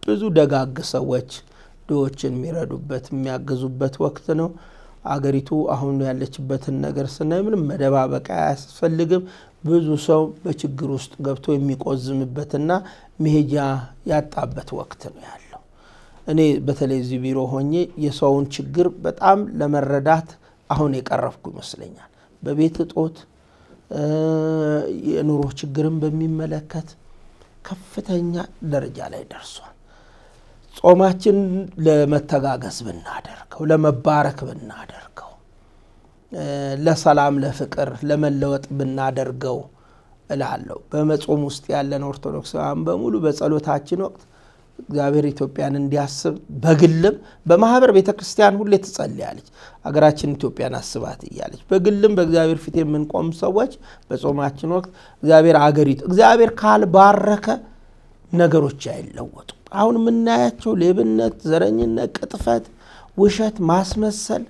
بزود دقاق سويت دوتشن ميرا دوبت ميعجزوبت وقتنا عقريتو أهم لهالشبت النجار سنة من مدبع بكعس فلقم بزود سو بتشجروست قبتو ميقازم بتنا مهجع يتعبت وقتنا يالله أنا بتلي زبيرو هني يساون تشجر بتعم لما ردات أهونيك عرفكم مسلينا ببيت تقط نروح تشجرم بمن ملكات كفتنا درجة على درسون ጾማችን ለመተጋገዝ ብናደርገው ለመባረክ ብናደርገው ለሰላም ለፍቅር ለመለወጥ ብናደርገው እላለሁ በመጾም ውስጥ ያለን ኦርቶዶክሳውያን በሙሉ በጸሎታችን ወቅት እግዚአብሔር ኢትዮጵያን እንዲያስብ በግልም በማህበር ቤተክርስቲያን ሁሉ ተጸልያለች አገራችን ኢትዮጵያን አስባት ይያለች በግልም በእግዚአብሔር ፊት የምንቆም ሰዎች በጾማችን ወቅት እግዚአብሔር አገሪቱ እግዚአብሔር ካልባረከ ነገሮች አይለወጡ አሁን ምናያቸው ለብነት ዘረኝነት ቅጥፈት ውሸት ማስመሰል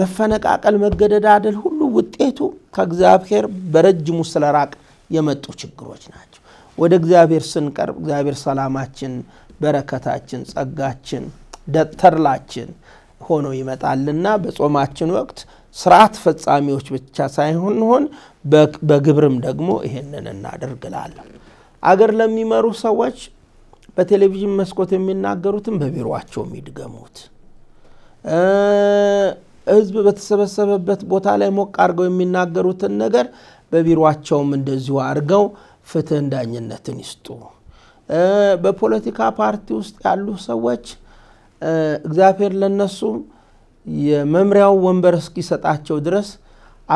መፈነቃቀል መገደዳደል ሁሉ ውጤቱ ከእግዚአብሔር በረጅሙ ስለራቅ የመጡ ችግሮች ናቸው ወደ እግዚአብሔር ስንቀርብ እግዚአብሔር ሰላማችን በረከታችን ጸጋችን ተድላችን ሆኖ ይመጣልና በጾማችን ወቅት ስርዓት ፈጻሚዎች ብቻ ሳይሆን በግብርም ደግሞ ይሄንን እናደርጋለን አገር ለሚመሩ ሰዎች በቴሌቪዥን መስኮት የሚናገሩትን በቢሮአቸው የሚድገሙት ህዝብ በተሰበሰበበት ቦታ ላይ ሞቅ አርገው የሚናገሩትን ነገር በቢሮአቸው እንደዚሁ አርገው ፍትህን ዳኝነትን ይስጡ በፖለቲካ ፓርቲ ውስጥ ያሉ ሰዎች እግዚአብሔር ለነሱ የመምሪያው ወንበር እስኪሰጣቸው ድረስ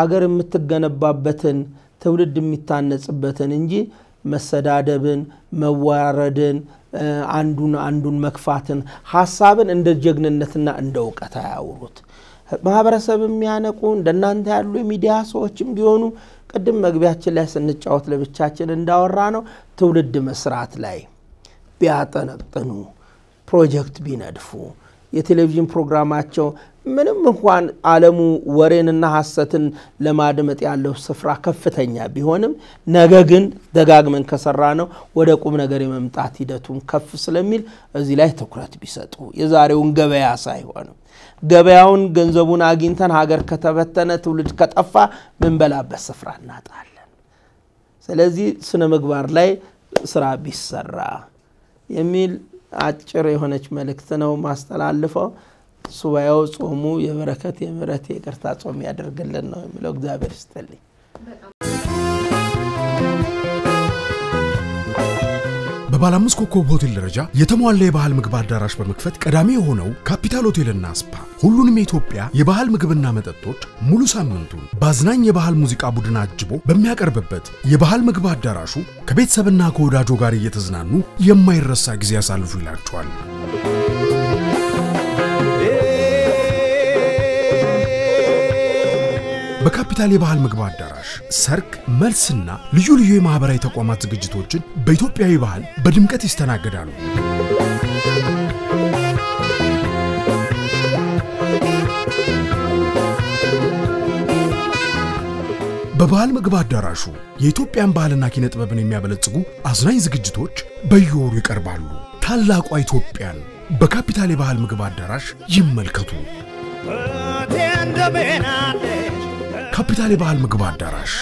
አገር የምትገነባበትን ትውልድ የሚታነጽበትን እንጂ መሰዳደብን መዋረድን አንዱን መክፋትን ሐሳብን እንደ ጀግንነትና እንደ ወቀታ ያውሩት ማህበረሰብም ያነቁ እንደናንተ ያሉ ሚዲያ ሰዎችም ቢሆኑ ቀደም መግቢያችን ላይ ስንጫወት ለብቻችን እንዳወራ ነው ትውልድ መስራት ላይ ቢያጠነጥኑ ፕሮጀክት ቢነድፉ የቴሌቪዥን ፕሮግራማቸው ምንም እንኳን ዓለሙ ወሬንና ሐሰትን ለማድመጥ ያለው ስፍራ ከፍተኛ ቢሆንም ነገ ግን ደጋግመን ከሰራ ነው ወደ ቁም ነገር የመምጣት ሂደቱን ከፍ ስለሚል እዚ ላይ ተኩራት ቢሰጡ የዛሬውን ገበያ ሳይሆን ገበያውን ገንዘቡን አግኝተን ሀገር ከተበተነ ትውልድ ከጠፋ መንበላበት ስፍራ እናጣለን ስለዚህ ስነ ምግባር ላይ ስራ ቢሰራ የሚል አጭር የሆነች መልእክት ነው ማስተላልፈው ሱባኤው ጾሙ የበረከት የምረት የቅርታ ጾም ያደርግልን ነው የሚለው እግዚአብሔር ይስጥልኝ በባላምስ ኮኮብ ሆቴል ደረጃ የተሟላ የባህል ምግብ አዳራሽ በመክፈት ቀዳሚ ሆነው ካፒታል ሆቴልና ስፓ ሁሉንም ኢትዮጵያ የባህል ምግብና መጠጦች ሙሉ ሳምንቱን ባዝናኝ የባህል ሙዚቃ ቡድን አጅቦ በሚያቀርብበት የባህል ምግብ አዳራሹ ከቤተሰብና ከወዳጆች ጋር እየተዝናኑ የማይረሳ ጊዜ ያሳልፉላችኋል በካፒታል የባህል ምግብ አዳራሽ ሰርክ መልስና ልዩ ልዩ የማህበራዊ ተቋማት ዝግጅቶችን በኢትዮጵያዊ ባህል በድምቀት ይስተናገዳሉ በባህል ምግብ አዳራሹ የኢትዮጵያን ባህልና ኪነ ጥበብን የሚያበለጽጉ አዝናኝ ዝግጅቶች በየወሩ ይቀርባሉ ታላቋ ኢትዮጵያን በካፒታል የባህል ምግብ አዳራሽ ይመልከቱ ካፒታል የባህል ምግብ አዳራሽ